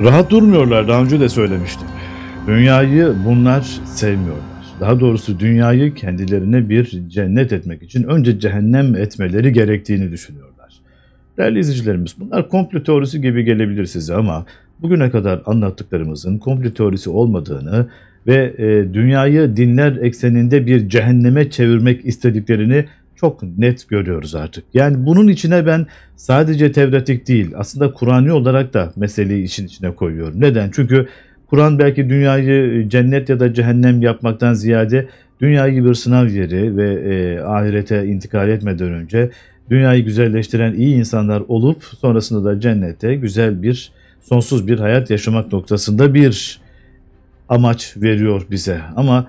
Rahat durmuyorlar, daha önce de söylemiştim. Dünyayı bunlar sevmiyorlar. Daha doğrusu dünyayı kendilerine bir cennet etmek için önce cehennem etmeleri gerektiğini düşünüyorlar. Değerli izleyicilerimiz, bunlar komplo teorisi gibi gelebilir size ama bugüne kadar anlattıklarımızın komplo teorisi olmadığını ve dünyayı dinler ekseninde bir cehenneme çevirmek istediklerini çok net görüyoruz artık. Yani bunun içine ben sadece tevratik değil, aslında Kur'an'ı olarak da meseleyi işin içine koyuyorum. Neden? Çünkü Kur'an belki dünyayı cennet ya da cehennem yapmaktan ziyade dünyayı bir sınav yeri ve ahirete intikal etmeden önce dünyayı güzelleştiren iyi insanlar olup sonrasında da cennete güzel bir, sonsuz bir hayat yaşamak noktasında bir amaç veriyor bize. Ama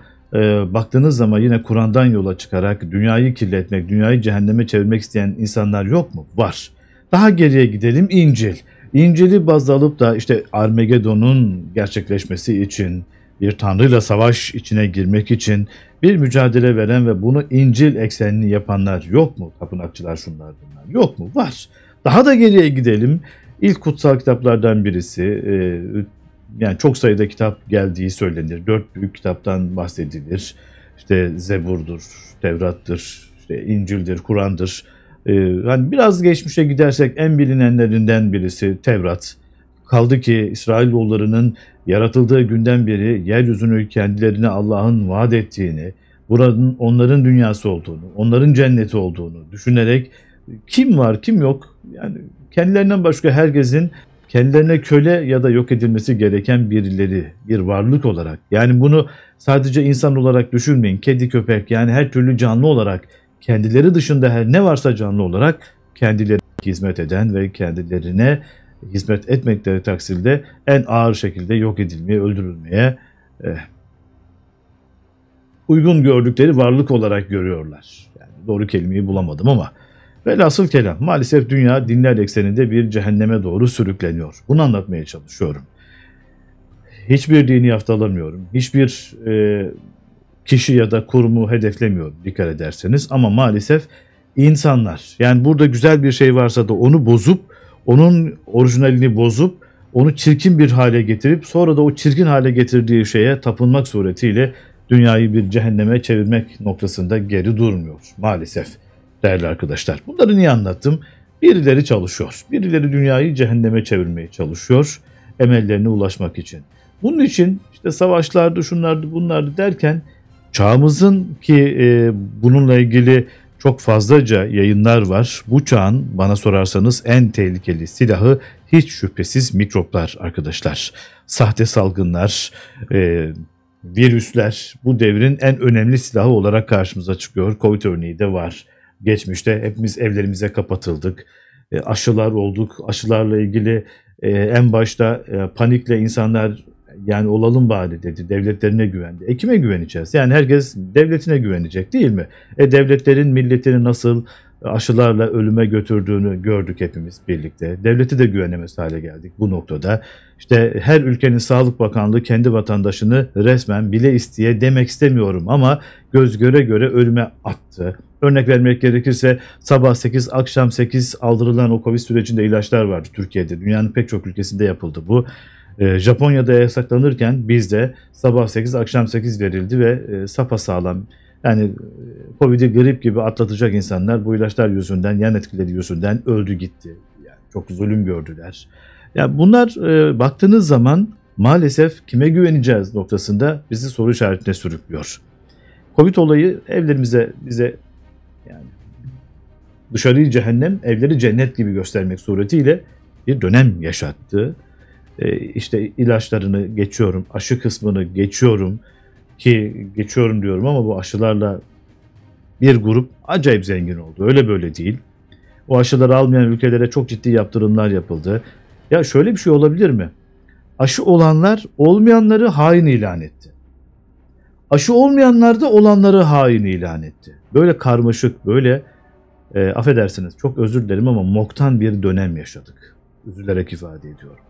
baktığınız zaman yine Kur'an'dan yola çıkarak dünyayı kirletmek, dünyayı cehenneme çevirmek isteyen insanlar yok mu? Var. Daha geriye gidelim, İncil. İncil'i baz alıp da işte Armageddon'un gerçekleşmesi için, bir tanrıyla savaş içine girmek için bir mücadele veren ve bunu İncil eksenini yapanlar yok mu? Tapınakçılar, şunlar bunlar. Yok mu? Var. Daha da geriye gidelim. İlk kutsal kitaplardan birisi, yani çok sayıda kitap geldiği söylenir. 4 büyük kitaptan bahsedilir. İşte Zebur'dur, Tevrat'tır, işte İncil'dir, Kur'an'dır. Hani biraz geçmişe gidersek en bilinenlerinden birisi Tevrat. Kaldı ki İsrailoğullarının yaratıldığı günden beri yeryüzünü kendilerine Allah'ın vaat ettiğini, buranın onların dünyası olduğunu, onların cenneti olduğunu düşünerek kim var kim yok, yani kendilerinden başka herkesin kendilerine köle ya da yok edilmesi gereken birileri, bir varlık olarak. Yani bunu sadece insan olarak düşünmeyin, kedi köpek, yani her türlü canlı olarak, kendileri dışında her ne varsa canlı olarak kendilerine hizmet eden ve kendilerine hizmet etmekleri taksilde en ağır şekilde yok edilmeye, öldürülmeye uygun gördükleri varlık olarak görüyorlar. Yani doğru kelimeyi bulamadım ama velhasıl kelam, maalesef dünya dinler ekseninde bir cehenneme doğru sürükleniyor. Bunu anlatmaya çalışıyorum. Hiçbir dini yaftalamıyorum. Hiçbir kişi ya da kurumu hedeflemiyor dikkat ederseniz. Ama maalesef insanlar, yani burada güzel bir şey varsa da onu bozup, onun orijinalini bozup, onu çirkin bir hale getirip sonra da o çirkin hale getirdiği şeye tapınmak suretiyle dünyayı bir cehenneme çevirmek noktasında geri durmuyor maalesef değerli arkadaşlar. Bunları niye anlattım? Birileri çalışıyor. Birileri dünyayı cehenneme çevirmeye çalışıyor emellerine ulaşmak için. Bunun için işte savaşlardı, şunlardı, bunlardı derken çağımızın ki bununla ilgili çok fazlaca yayınlar var. Bu çağın bana sorarsanız en tehlikeli silahı hiç şüphesiz mikroplar arkadaşlar. Sahte salgınlar, virüsler bu devrin en önemli silahı olarak karşımıza çıkıyor. Covid örneği de var. Geçmişte hepimiz evlerimize kapatıldık. Aşılar olduk. Aşılarla ilgili en başta panikle insanlar, yani olalım bari dedi. Devletlerine güvendi. Kime güveneceğiz? Yani herkes devletine güvenecek değil mi? Devletlerin milletini nasıl aşılarla ölüme götürdüğünü gördük hepimiz birlikte. Devleti de güvenemez hale geldik bu noktada. İşte her ülkenin Sağlık Bakanlığı kendi vatandaşını resmen bile isteye, demek istemiyorum ama göz göre göre ölüme attı. Örnek vermek gerekirse sabah 8, akşam 8 aldırılan o Covid sürecinde ilaçlar vardı Türkiye'de. Dünyanın pek çok ülkesinde yapıldı bu. Japonya'da yasaklanırken bizde sabah 8, akşam 8 verildi ve sapasağlam, yani Covid'i grip gibi atlatacak insanlar bu ilaçlar yüzünden, yan etkileri yüzünden öldü gitti. Yani çok zulüm gördüler. Yani bunlar baktığınız zaman maalesef kime güveneceğiz noktasında bizi soru işaretine sürüklüyor. Covid olayı evlerimize, bize yani dışarıyı cehennem, evleri cennet gibi göstermek suretiyle bir dönem yaşattı. İşte ilaçlarını geçiyorum, aşı kısmını geçiyorum ki geçiyorum diyorum ama bu aşılarla bir grup acayip zengin oldu. Öyle böyle değil. O aşıları almayan ülkelere çok ciddi yaptırımlar yapıldı. Ya şöyle bir şey olabilir mi? Aşı olanlar olmayanları hain ilan etti. Aşı olmayanlar da olanları hain ilan etti. Böyle karmaşık, böyle affedersiniz, çok özür dilerim ama moktan bir dönem yaşadık. Üzülerek ifade ediyorum.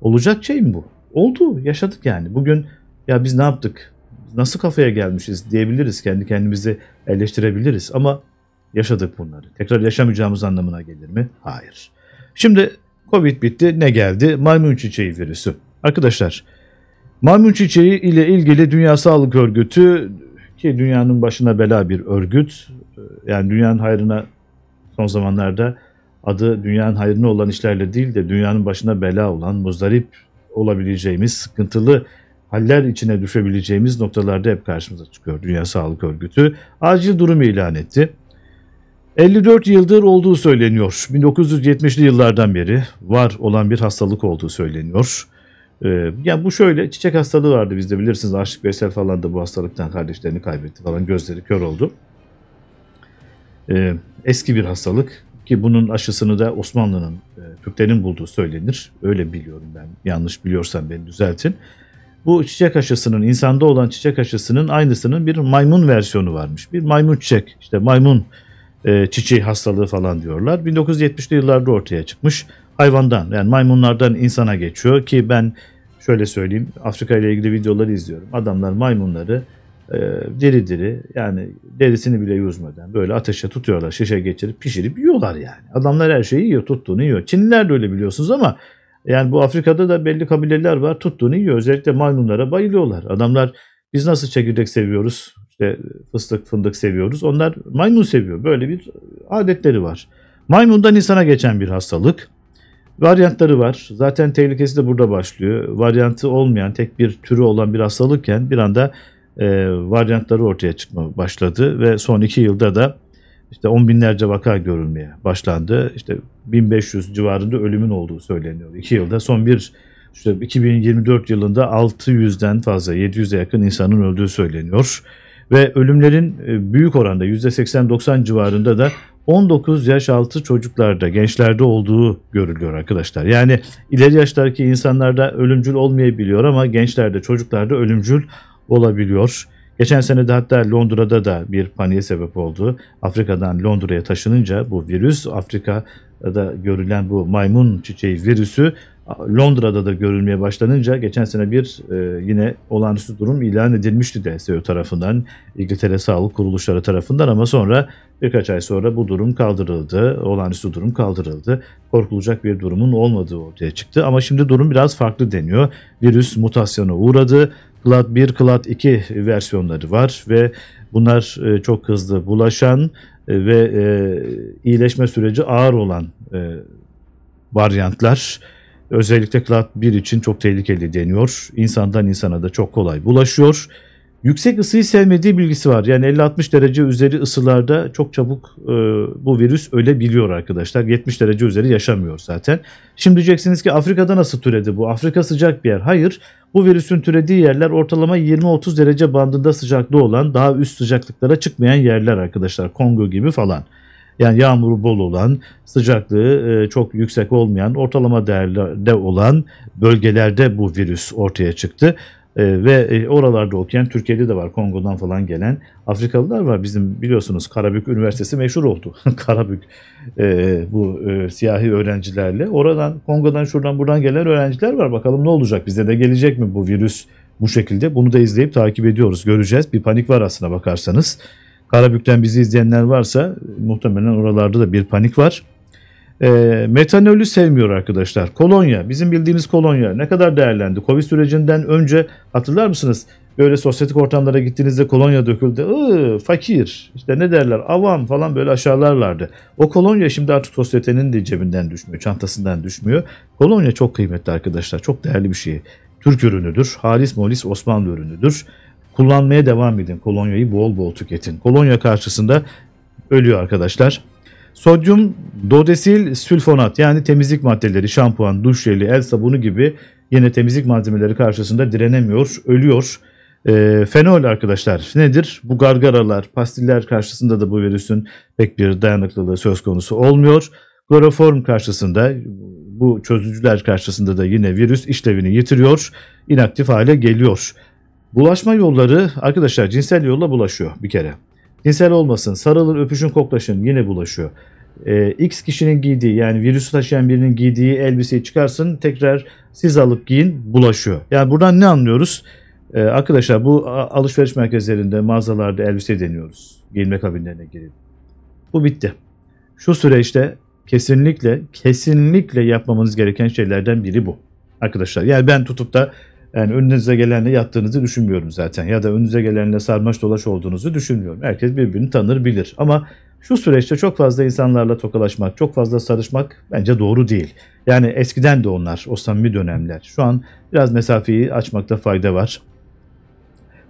Olacak şey mi bu? Oldu, yaşadık yani. Bugün ya biz ne yaptık, nasıl kafaya gelmişiz diyebiliriz, kendi kendimizi eleştirebiliriz ama yaşadık bunları. Tekrar yaşamayacağımız anlamına gelir mi? Hayır. Şimdi Covid bitti, ne geldi? Maymun çiçeği virüsü. Arkadaşlar, maymun çiçeği ile ilgili Dünya Sağlık Örgütü, ki dünyanın başına bela bir örgüt, yani dünyanın hayrına son zamanlarda adı dünyanın hayrına olan işlerle değil de dünyanın başına bela olan, muzdarip olabileceğimiz, sıkıntılı haller içine düşebileceğimiz noktalarda hep karşımıza çıkıyor Dünya Sağlık Örgütü. Acil durum ilan etti. 54 yıldır olduğu söyleniyor. 1970'li yıllardan beri var olan bir hastalık olduğu söyleniyor. Yani bu şöyle, çiçek hastalığı vardı bizde, bilirsiniz. Aşık Veysel falan da bu hastalıktan kardeşlerini kaybetti falan, gözleri kör oldu. Eski bir hastalık ki bunun aşısını da Osmanlı'nın, Türklerin bulduğu söylenir. Öyle biliyorum ben. Yanlış biliyorsam beni düzeltin. Bu çiçek aşısının, insanda olan çiçek aşısının aynısının bir maymun versiyonu varmış. Bir maymun çiçek, işte maymun çiçeği hastalığı falan diyorlar. 1970'li yıllarda ortaya çıkmış. Hayvandan, yani maymunlardan insana geçiyor ki ben şöyle söyleyeyim, Afrika ile ilgili videoları izliyorum. Adamlar maymunları diri diri, yani derisini bile yüzmeden böyle ateşe tutuyorlar, şişe geçirip pişirip yiyorlar yani. Adamlar her şeyi yiyor, tuttuğunu yiyor. Çinliler de öyle, biliyorsunuz, ama yani bu Afrika'da da belli kabileler var, tuttuğunu yiyor. Özellikle maymunlara bayılıyorlar. Adamlar, biz nasıl çekirdek seviyoruz, İşte fıstık, fındık seviyoruz, onlar maymun seviyor. Böyle bir adetleri var. Maymundan insana geçen bir hastalık. Varyantları var. Zaten tehlikesi de burada başlıyor. Varyantı olmayan, tek bir türü olan bir hastalıkken bir anda varyantları ortaya çıkma başladı ve son 2 yılda da işte 10 binlerce vaka görülmeye başlandı. İşte 1500 civarında ölümün olduğu söyleniyor. 2 yılda son bir, işte 2024 yılında 600'den fazla, 700'e yakın insanın öldüğü söyleniyor. Ve ölümlerin büyük oranda, %80-90 civarında da 19 yaş altı çocuklarda, gençlerde olduğu görülüyor arkadaşlar. Yani ileri yaşlardaki insanlarda ölümcül olmayabiliyor ama gençlerde, çocuklarda ölümcül olabiliyor. Geçen sene de hatta Londra'da da bir paniğe sebep oldu. Afrika'dan Londra'ya taşınınca bu virüs, Afrika'da görülen bu maymun çiçeği virüsü Londra'da da görülmeye başlanınca geçen sene bir yine olağanüstü durum ilan edilmişti de SEO tarafından, İngiltere Sağlık Kuruluşları tarafından, ama sonra birkaç ay sonra bu durum kaldırıldı, olağanüstü durum kaldırıldı. Korkulacak bir durumun olmadığı ortaya çıktı ama şimdi durum biraz farklı deniyor. Virüs mutasyona uğradı. Clade 1, Clade 2 versiyonları var ve bunlar çok hızlı bulaşan ve iyileşme süreci ağır olan varyantlar. Özellikle Clade 1 için çok tehlikeli deniyor. İnsandan insana da çok kolay bulaşıyor. Yüksek ısıyı sevmediği bilgisi var. Yani 50-60 derece üzeri ısılarda çok çabuk bu virüs ölebiliyor arkadaşlar. 70 derece üzeri yaşamıyor zaten. Şimdi diyeceksiniz ki Afrika'da nasıl türedi bu? Afrika sıcak bir yer. Hayır. Bu virüsün türediği yerler ortalama 20-30 derece bandında sıcaklığı olan, daha üst sıcaklıklara çıkmayan yerler arkadaşlar. Kongo gibi falan. Yani yağmuru bol olan, sıcaklığı çok yüksek olmayan, ortalama değerlerde olan bölgelerde bu virüs ortaya çıktı. Ve oralarda okuyan, Türkiye'de de var, Kongo'dan falan gelen Afrikalılar var. Bizim biliyorsunuz Karabük Üniversitesi meşhur oldu. Karabük bu siyahi öğrencilerle. Oradan, Kongo'dan, şuradan buradan gelen öğrenciler var. Bakalım ne olacak, bizde de gelecek mi bu virüs bu şekilde? Bunu da izleyip takip ediyoruz, göreceğiz. Bir panik var aslına bakarsanız. Karabük'ten bizi izleyenler varsa muhtemelen oralarda da bir panik var. Metanolü sevmiyor arkadaşlar. Kolonya, bizim bildiğimiz kolonya ne kadar değerlendi? Covid sürecinden önce hatırlar mısınız? Böyle sosyetik ortamlara gittiğinizde kolonya döküldü. Fakir, işte ne derler, avam falan böyle aşağılarlardı. O kolonya şimdi artık sosyetenin de cebinden düşmüyor, çantasından düşmüyor. Kolonya çok kıymetli arkadaşlar, çok değerli bir şey. Türk ürünüdür, halis molis Osmanlı ürünüdür. Kullanmaya devam edin, kolonyayı bol bol tüketin. Kolonya karşısında ölüyor arkadaşlar. Sodyum dodesil sülfonat, yani temizlik maddeleri, şampuan, duş jeli, el sabunu gibi yine temizlik malzemeleri karşısında direnemiyor, ölüyor. Fenol arkadaşlar nedir? Bu gargaralar, pastiller karşısında da bu virüsün pek bir dayanıklılığı söz konusu olmuyor. Kloroform karşısında, bu çözücüler karşısında da yine virüs işlevini yitiriyor, inaktif hale geliyor. Bulaşma yolları arkadaşlar, cinsel yolla bulaşıyor bir kere. Cinsel olmasın, sarılın, öpüşün, koklaşın, yine bulaşıyor. X kişinin giydiği, yani virüsü taşıyan birinin giydiği elbiseyi çıkarsın, tekrar siz alıp giyin, bulaşıyor. Yani buradan ne anlıyoruz? Arkadaşlar bu alışveriş merkezlerinde, mağazalarda elbise deniyoruz. Giyinme kabinlerine girip. Bu bitti. Şu süreçte Kesinlikle yapmamız gereken şeylerden biri bu arkadaşlar. Yani ben tutup da yani önünüze gelenle yattığınızı düşünmüyorum zaten. Ya da önünüze gelenle sarmaş dolaş olduğunuzu düşünmüyorum. Herkes birbirini tanır, bilir. Ama şu süreçte çok fazla insanlarla tokalaşmak, çok fazla sarışmak bence doğru değil. Yani eskiden de onlar, o samimi dönemler. Şu an biraz mesafeyi açmakta fayda var.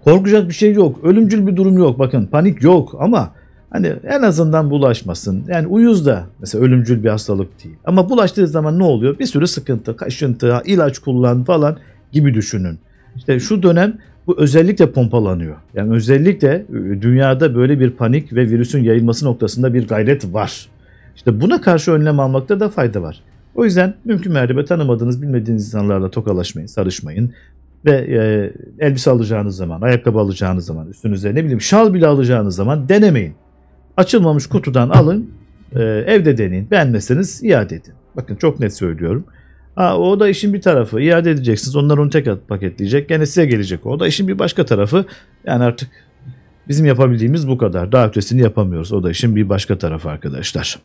Korkacak bir şey yok. Ölümcül bir durum yok. Bakın panik yok ama hani en azından bulaşmasın. Yani uyuz da mesela ölümcül bir hastalık değil. Ama bulaştığı zaman ne oluyor? Bir sürü sıkıntı, kaşıntı, ilaç kullan falan gibi düşünün. İşte şu dönem bu özellikle pompalanıyor. Yani özellikle dünyada böyle bir panik ve virüsün yayılması noktasında bir gayret var. İşte buna karşı önlem almakta da fayda var. O yüzden mümkün mertebe tanımadığınız, bilmediğiniz insanlarla tokalaşmayın, sarışmayın. Ve elbise alacağınız zaman, ayakkabı alacağınız zaman, üstünüze ne bileyim şal bile alacağınız zaman denemeyin. Açılmamış kutudan alın, evde deneyin. Beğenmezseniz iade edin. Bakın çok net söylüyorum. Ha, o da işin bir tarafı. İade edeceksiniz. Onlar onu tek paketleyecek. Gene size gelecek. O da işin bir başka tarafı. Yani artık bizim yapabildiğimiz bu kadar. Daha ötesini yapamıyoruz. O da işin bir başka tarafı arkadaşlar.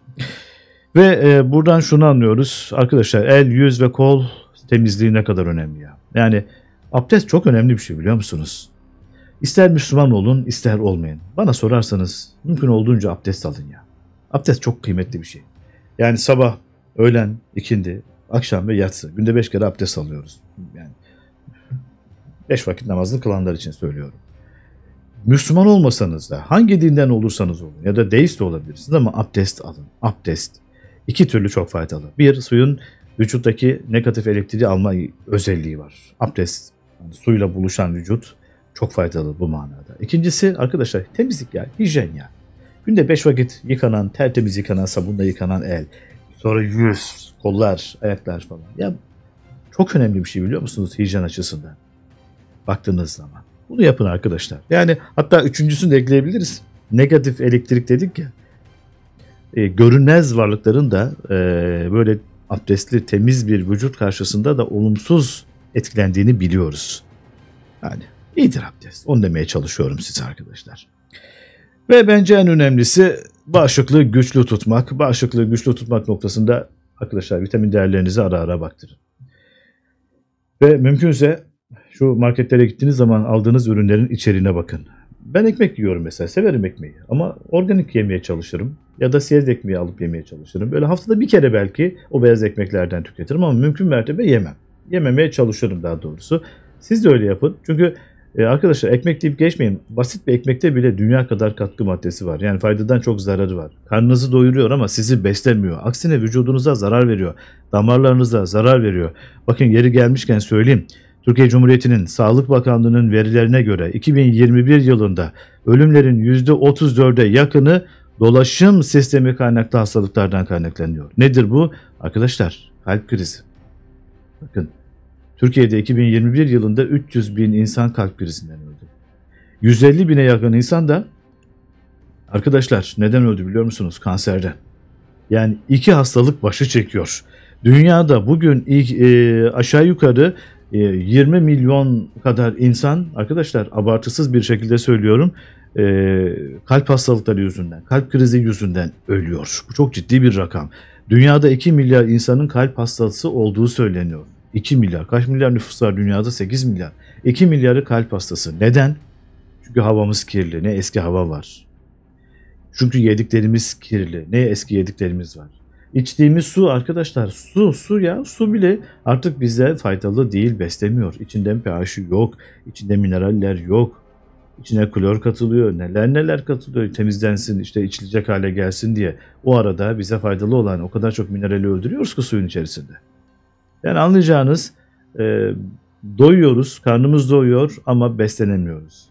Ve buradan şunu anlıyoruz. Arkadaşlar el, yüz ve kol temizliği ne kadar önemli ya. Yani abdest çok önemli bir şey biliyor musunuz? İster Müslüman olun, ister olmayın. Bana sorarsanız mümkün olduğunca abdest alın ya. Abdest çok kıymetli bir şey. Yani sabah, öğlen, ikindi, akşam ve yatsı. Günde 5 kere abdest alıyoruz. Yani 5 vakit namazını kılanlar için söylüyorum. Müslüman olmasanız da hangi dinden olursanız olun ya da deist de olabilirsiniz ama abdest alın. Abdest. 2 türlü çok faydalı. Bir, suyun vücuttaki negatif elektriği alma özelliği var. Abdest, yani suyla buluşan vücut çok faydalı bu manada. İkincisi arkadaşlar temizlik ya, hijyen ya. Günde 5 vakit yıkanan, tertemiz yıkanan, sabunla yıkanan el. Sonra yüz, kollar, ayaklar falan. Ya çok önemli bir şey biliyor musunuz hijyen açısından? Baktığınız zaman. Bunu yapın arkadaşlar. Yani hatta üçüncüsünü de ekleyebiliriz. Negatif elektrik dedik ya. Görünmez varlıkların da böyle abdestli, temiz bir vücut karşısında da olumsuz etkilendiğini biliyoruz. Yani iyidir abdest. Onu demeye çalışıyorum size arkadaşlar. Ve bence en önemlisi bağışıklığı güçlü tutmak. Bağışıklığı güçlü tutmak noktasında arkadaşlar vitamin değerlerinizi ara ara baktırın. Ve mümkünse şu marketlere gittiğiniz zaman aldığınız ürünlerin içeriğine bakın. Ben ekmek yiyorum mesela. Severim ekmeği. Ama organik yemeye çalışırım. Ya da siyez ekmeği alıp yemeye çalışırım. Böyle haftada bir kere belki o beyaz ekmeklerden tüketirim ama mümkün mertebe yemem. Yememeye çalışırım daha doğrusu. Siz de öyle yapın. Çünkü arkadaşlar ekmek deyip geçmeyin. Basit bir ekmekte bile dünya kadar katkı maddesi var. Yani faydadan çok zararı var. Karnınızı doyuruyor ama sizi beslemiyor. Aksine vücudunuza zarar veriyor. Damarlarınıza zarar veriyor. Bakın yeri gelmişken söyleyeyim. Türkiye Cumhuriyeti'nin Sağlık Bakanlığı'nın verilerine göre 2021 yılında ölümlerin %34'e yakını dolaşım sistemi kaynaklı hastalıklardan kaynaklanıyor. Nedir bu? Arkadaşlar kalp krizi. Bakın. Türkiye'de 2021 yılında 300.000 insan kalp krizinden öldü. 150.000'e yakın insan da arkadaşlar neden öldü biliyor musunuz? Kanserden. Yani 2 hastalık başı çekiyor. Dünyada bugün aşağı yukarı 20 milyon kadar insan arkadaşlar abartısız bir şekilde söylüyorum kalp hastalıkları yüzünden, kalp krizi yüzünden ölüyor. Bu çok ciddi bir rakam. Dünyada 2 milyar insanın kalp hastası olduğu söyleniyor. 2 milyar. Kaç milyar nüfus var dünyada? 8 milyar. 2 milyarı kalp hastası. Neden? Çünkü havamız kirli. Ne eski hava var. Çünkü yediklerimiz kirli. Ne eski yediklerimiz var. İçtiğimiz su arkadaşlar. Su ya. Su bile artık bize faydalı değil. Beslemiyor. İçinde pH'i yok. İçinde mineraller yok. İçine klor katılıyor. Neler katılıyor. Temizlensin işte içilecek hale gelsin diye. O arada bize faydalı olan o kadar çok minerali öldürüyoruz ki suyun içerisinde. Yani anlayacağınız doyuyoruz, karnımız doyuyor ama beslenemiyoruz.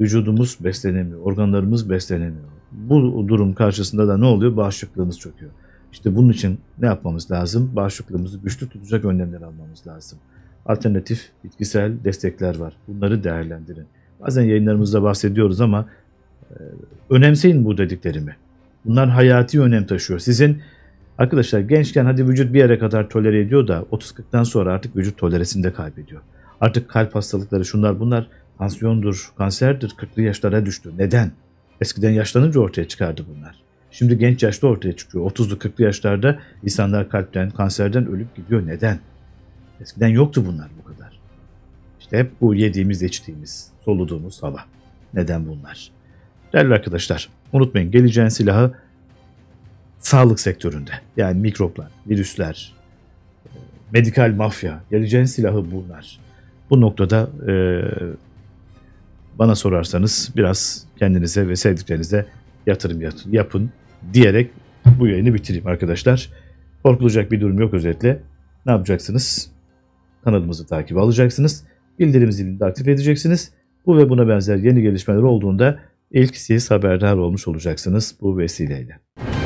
Vücudumuz beslenemiyor, organlarımız beslenemiyor. Bu durum karşısında da ne oluyor? Bağışıklığımız çöküyor. İşte bunun için ne yapmamız lazım? Bağışıklığımızı güçlü tutacak önlemler almamız lazım. Alternatif bitkisel destekler var. Bunları değerlendirin. Bazen yayınlarımızda bahsediyoruz ama önemseyin bu dediklerimi. Bunlar hayati önem taşıyor. Sizin arkadaşlar gençken hadi vücut bir yere kadar tolere ediyor da 30-40'tan sonra artık vücut toleresini de kaybediyor. Artık kalp hastalıkları şunlar bunlar tansiyondur, kanserdir, 40'lı yaşlara düştü. Neden? Eskiden yaşlanınca ortaya çıkardı bunlar. şimdi genç yaşta ortaya çıkıyor. 30'lu 40'lı yaşlarda insanlar kalpten, kanserden ölüp gidiyor. Neden? Eskiden yoktu bunlar bu kadar. İşte hep bu yediğimiz, içtiğimiz, soluduğumuz hava. Neden bunlar? Değerli arkadaşlar, unutmayın, geleceğin silahı sağlık sektöründe. Yani mikroplar, virüsler, medikal mafya, geleceğin silahı bunlar. Bu noktada bana sorarsanız biraz kendinize ve sevdiklerinize yatırım yapın diyerek bu yayını bitireyim arkadaşlar. Korkulacak bir durum yok özetle. Ne yapacaksınız? Kanalımızı takip alacaksınız. Bildirim zilini de aktif edeceksiniz. Bu ve buna benzer yeni gelişmeler olduğunda ilk siz haberdar olmuş olacaksınız bu vesileyle.